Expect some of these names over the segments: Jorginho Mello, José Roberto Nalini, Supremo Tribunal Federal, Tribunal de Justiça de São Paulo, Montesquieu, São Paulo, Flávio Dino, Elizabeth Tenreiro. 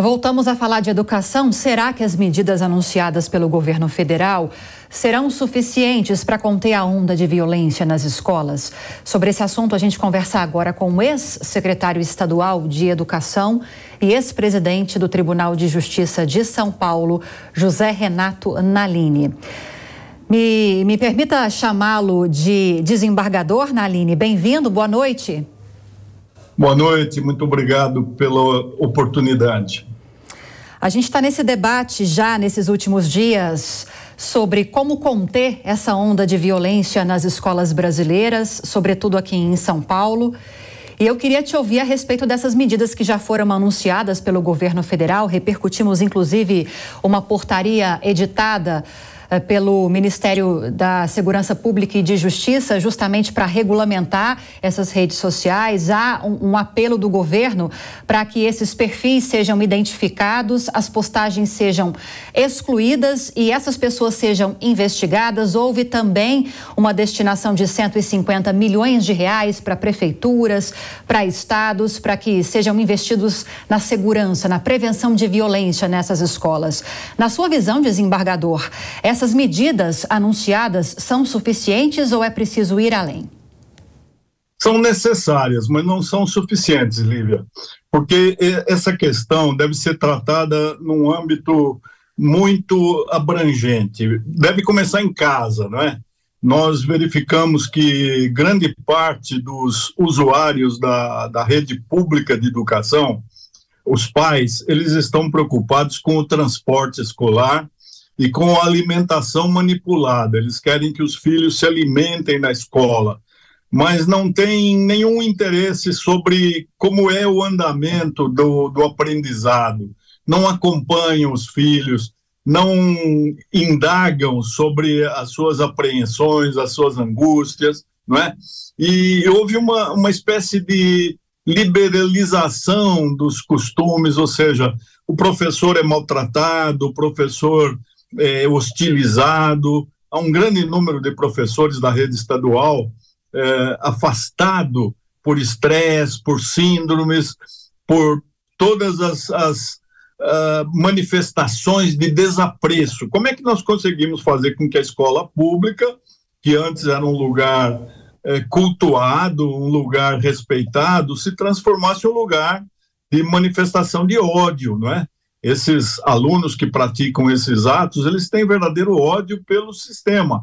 Voltamos a falar de educação. Será que as medidas anunciadas pelo governo federal serão suficientes para conter a onda de violência nas escolas? Sobre esse assunto, a gente conversa agora com o ex-secretário estadual de Educação e ex-presidente do Tribunal de Justiça de São Paulo, José Roberto Nalini. Me permita chamá-lo de desembargador, Nalini. Bem-vindo, boa noite. Boa noite, muito obrigado pela oportunidade. A gente está nesse debate já nesses últimos dias sobre como conter essa onda de violência nas escolas brasileiras, sobretudo aqui em São Paulo. E eu queria te ouvir a respeito dessas medidas que já foram anunciadas pelo governo federal. Repercutimos, inclusive, uma portaria editada pelo Ministério da Segurança Pública e de Justiça, justamente para regulamentar essas redes sociais. Há um apelo do governo para que esses perfis sejam identificados, as postagens sejam excluídas e essas pessoas sejam investigadas. Houve também uma destinação de 150 milhões de reais para prefeituras, para estados, para que sejam investidos na segurança, na prevenção de violência nessas escolas. Na sua visão, desembargador, essas medidas anunciadas são suficientes ou é preciso ir além? São necessárias, mas não são suficientes, Lívia, porque essa questão deve ser tratada num âmbito muito abrangente. Deve começar em casa, não é? Nós verificamos que grande parte dos usuários da rede pública de educação, os pais, eles estão preocupados com o transporte escolar e com a alimentação manipulada. Eles querem que os filhos se alimentem na escola, mas não têm nenhum interesse sobre como é o andamento do aprendizado, não acompanham os filhos, não indagam sobre as suas apreensões, as suas angústias, não é? E houve uma espécie de liberalização dos costumes, ou seja, o professor é maltratado, o professor hostilizado. Há um grande número de professores da rede estadual afastado por estresse, por síndromes, por todas as manifestações de desapreço. Como é que nós conseguimos fazer com que a escola pública, que antes era um lugar cultuado, um lugar respeitado, se transformasse em um lugar de manifestação de ódio, não é? Esses alunos que praticam esses atos, eles têm verdadeiro ódio pelo sistema.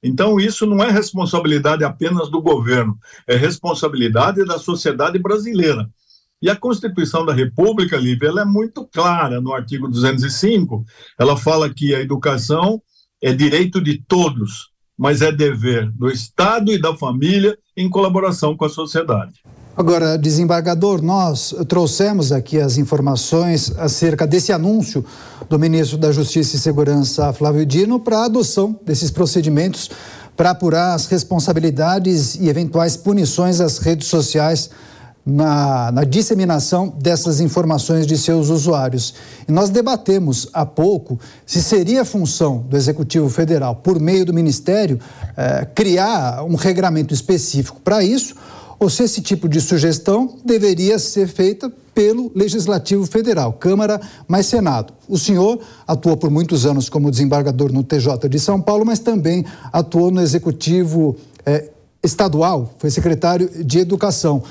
Então, isso não é responsabilidade apenas do governo, é responsabilidade da sociedade brasileira. E a Constituição da República, Lívia, ela é muito clara no artigo 205, ela fala que a educação é direito de todos, mas é dever do Estado e da família em colaboração com a sociedade. Agora, desembargador, nós trouxemos aqui as informações acerca desse anúncio do ministro da Justiça e Segurança, Flávio Dino, para a adoção desses procedimentos para apurar as responsabilidades e eventuais punições às redes sociais na disseminação dessas informações de seus usuários. E nós debatemos há pouco se seria função do Executivo Federal, por meio do Ministério, criar um regramento específico para isso, ou se esse tipo de sugestão deveria ser feita pelo Legislativo Federal, Câmara mais Senado. O senhor atuou por muitos anos como desembargador no TJ de São Paulo, mas também atuou no Executivo Estadual, foi secretário de Educação.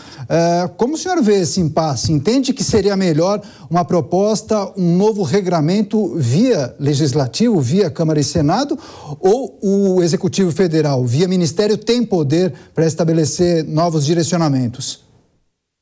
Como o senhor vê esse impasse? Entende que seria melhor uma proposta, um novo regramento via Legislativo, via Câmara e Senado, ou o Executivo Federal, via Ministério, tem poder para estabelecer novos direcionamentos?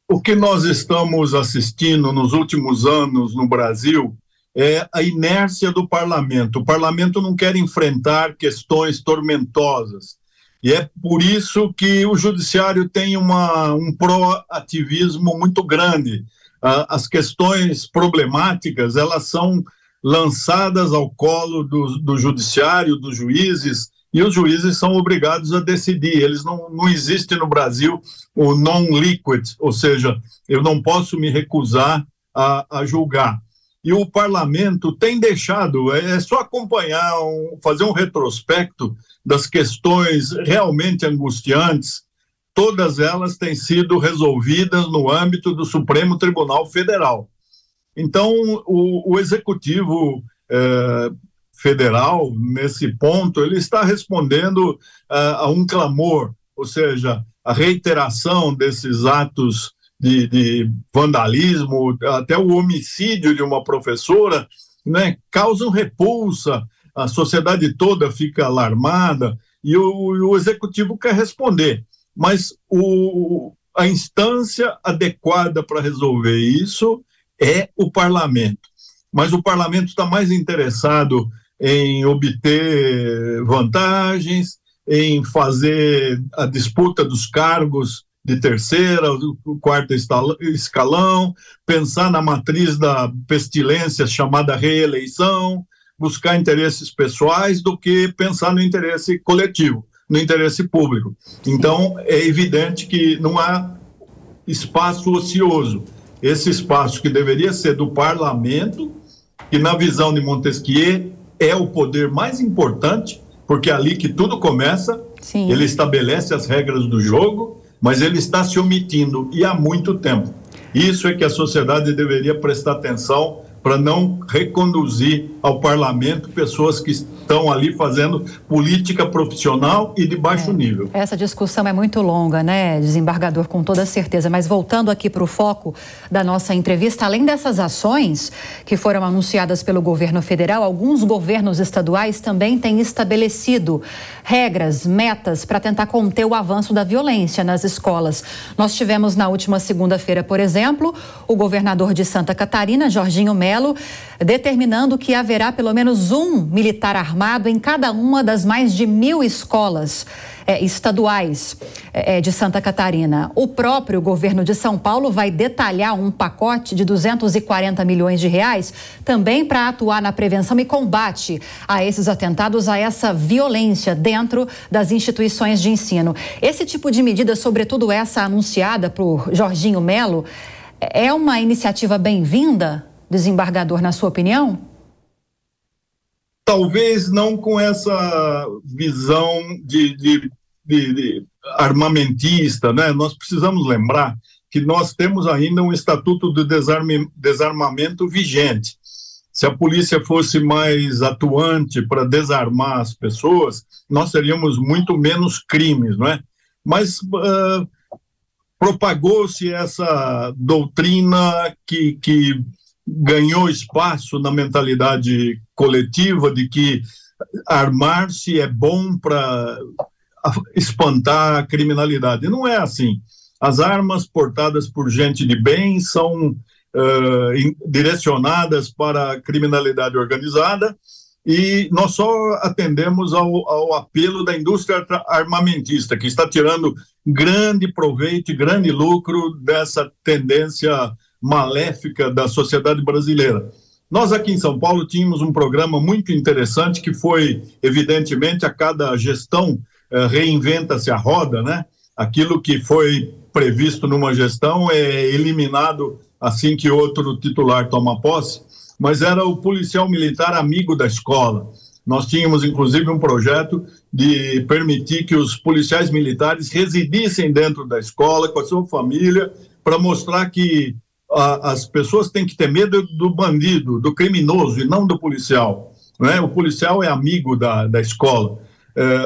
O que nós estamos assistindo nos últimos anos no Brasil é a inércia do parlamento. O parlamento não quer enfrentar questões tormentosas. E é por isso que o judiciário tem um proativismo muito grande. As questões problemáticas, elas são lançadas ao colo do judiciário, dos juízes, e os juízes são obrigados a decidir. Eles não existe no Brasil o non-liquid, ou seja, eu não posso me recusar a julgar. E o parlamento tem deixado, é só acompanhar, fazer um retrospecto das questões realmente angustiantes, todas elas têm sido resolvidas no âmbito do Supremo Tribunal Federal. Então, o Executivo Federal, nesse ponto, ele está respondendo a um clamor, ou seja, a reiteração desses atos de vandalismo, até o homicídio de uma professora, né, causam repulsa, a sociedade toda fica alarmada e o Executivo quer responder. Mas a instância adequada para resolver isso é o Parlamento. Mas o Parlamento está mais interessado em obter vantagens, em fazer a disputa dos cargos de terceira, quarta escalão, pensar na matriz da pestilência chamada reeleição, buscar interesses pessoais do que pensar no interesse coletivo, no interesse público. Então, é evidente que não há espaço ocioso. Esse espaço que deveria ser do parlamento, que na visão de Montesquieu é o poder mais importante, porque é ali que tudo começa. Sim. Ele estabelece as regras do jogo, mas ele está se omitindo, e há muito tempo. Isso é que a sociedade deveria prestar atenção para não reconduzir ao parlamento pessoas que estão ali fazendo política profissional e de baixo nível. Essa discussão é muito longa, né, desembargador, com toda certeza. Mas voltando aqui para o foco da nossa entrevista, além dessas ações que foram anunciadas pelo governo federal, alguns governos estaduais também têm estabelecido regras, metas para tentar conter o avanço da violência nas escolas. Nós tivemos na última segunda-feira, por exemplo, o governador de Santa Catarina, Jorginho Mello, determinando que haverá pelo menos um militar armado em cada uma das mais de 1000 escolas estaduais de Santa Catarina. O próprio governo de São Paulo vai detalhar um pacote de 240 milhões de reais também para atuar na prevenção e combate a esses atentados, a essa violência dentro das instituições de ensino. Esse tipo de medida, sobretudo essa anunciada por Jorginho Mello, é uma iniciativa bem-vinda, desembargador, na sua opinião? Talvez não com essa visão de armamentista, né? Nós precisamos lembrar que nós temos ainda um estatuto de desarmamento vigente. Se a polícia fosse mais atuante para desarmar as pessoas, nós teríamos muito menos crimes, não é? Mas propagou-se essa doutrina que ganhou espaço na mentalidade coletiva de que armar-se é bom para espantar a criminalidade. Não é assim. As armas portadas por gente de bem são direcionadas para a criminalidade organizada, e nós só atendemos ao apelo da indústria armamentista, que está tirando grande proveito e grande lucro dessa tendência maléfica da sociedade brasileira. Nós aqui em São Paulo tínhamos um programa muito interessante que foi, evidentemente, a cada gestão reinventa-se a roda, né? Aquilo que foi previsto numa gestão é eliminado assim que outro titular toma posse, mas era o policial militar amigo da escola. Nós tínhamos, inclusive, um projeto de permitir que os policiais militares residissem dentro da escola com a sua família, para mostrar que as pessoas têm que ter medo do bandido, do criminoso, e não do policial, né? O policial é amigo da escola.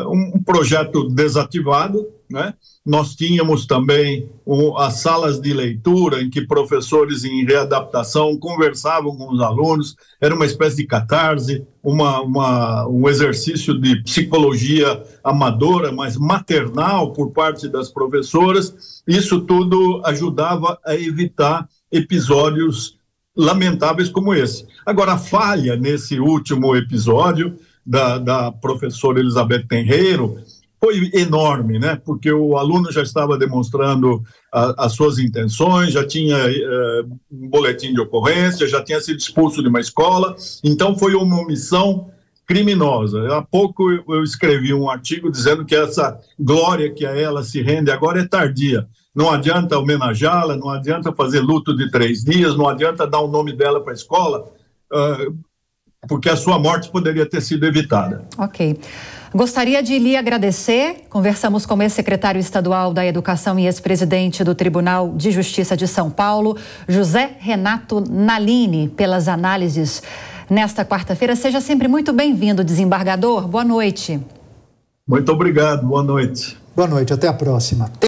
Um projeto desativado, né? Nós tínhamos também as salas de leitura, em que professores em readaptação conversavam com os alunos. Era uma espécie de catarse, um exercício de psicologia amadora, mas maternal, por parte das professoras. Isso tudo ajudava a evitar episódios lamentáveis como esse. Agora, a falha nesse último episódio da professora Elizabeth Tenreiro foi enorme, né? Porque o aluno já estava demonstrando as suas intenções, já tinha um boletim de ocorrência, já tinha sido expulso de uma escola. Então foi uma omissão criminosa. Há pouco eu escrevi um artigo dizendo que essa glória que a ela se rende agora é tardia. Não adianta homenageá-la, não adianta fazer luto de 3 dias, não adianta dar o nome dela para a escola. porque a sua morte poderia ter sido evitada. Ok. Gostaria de lhe agradecer. Conversamos com o ex-secretário estadual da Educação e ex-presidente do Tribunal de Justiça de São Paulo, José Roberto Nalini, pelas análises nesta quarta-feira. Seja sempre muito bem-vindo, desembargador. Boa noite. Muito obrigado. Boa noite. Boa noite. Até a próxima.